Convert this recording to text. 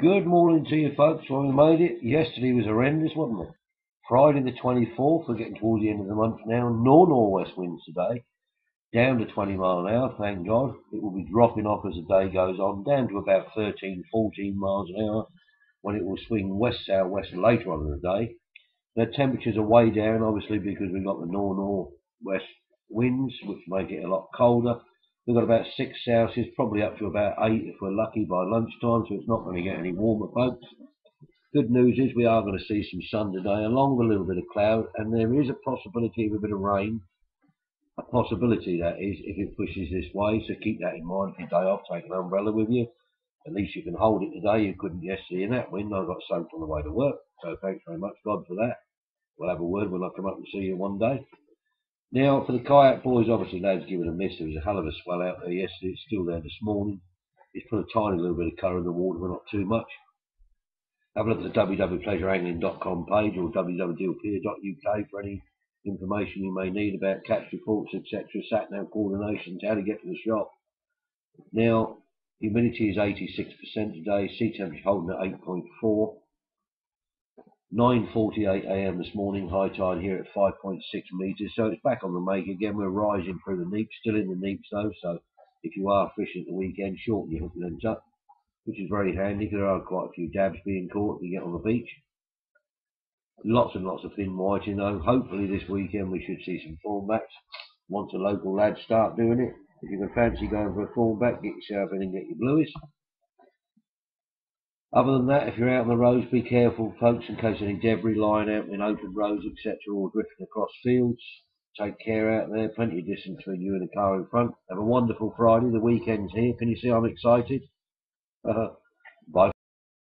Good morning to you folks. Well, we made it. Yesterday was horrendous, wasn't it? Friday the 24th, we're getting towards the end of the month now. North-northwest winds today, down to 20 mile an hour, thank God. It will be dropping off as the day goes on, down to about 13, 14 miles an hour, when it will swing west-southwest later on in the day. The temperatures are way down, obviously, because we've got the north-northwest winds, which make it a lot colder. We've got about 6 Celsius, probably up to about 8 if we're lucky by lunchtime, so it's not going to get any warmer, folks. Good news is we are going to see some sun today, along with a little bit of cloud, and there is a possibility of a bit of rain. A possibility, that is, if it pushes this way, so keep that in mind for your day off. Take an umbrella with you. At least you can hold it today. You couldn't yesterday in that wind. I got soaked on the way to work, so thanks very much, God, for that. We'll have a word when I come up and see you one day. Now, for the kayak boys, obviously, lads, give it a miss. There was a hell of a swell out there yesterday. It's still there this morning. It's put a tiny little bit of colour in the water, but not too much. Have a look at the www.pleasureangling.com page or www.dlpier.uk for any information you may need about catch reports, etc., sat-nav coordinations, how to get to the shop. Now, humidity is 86% today, sea temperature holding at 8.4. 9:48 a.m. this morning, high tide here at 5.6 metres, so it's back on the make again. We're rising through the neap, still in the neaps though, so if you are fishing at the weekend, shorten your hook lens up, which is very handy because there are quite a few dabs being caught if you get on the beach. Lots and lots of thin white, you know. Hopefully this weekend we should see some thornbacks. Once the local lads start doing it, if you can fancy going for a thornback, get yourself in and get your blueies. Other than that, if you're out on the roads, be careful, folks, in case any debris lying out in open roads, etc., or drifting across fields. Take care out there. Plenty of distance between you and the car in front. Have a wonderful Friday. The weekend's here. Can you see I'm excited? Bye.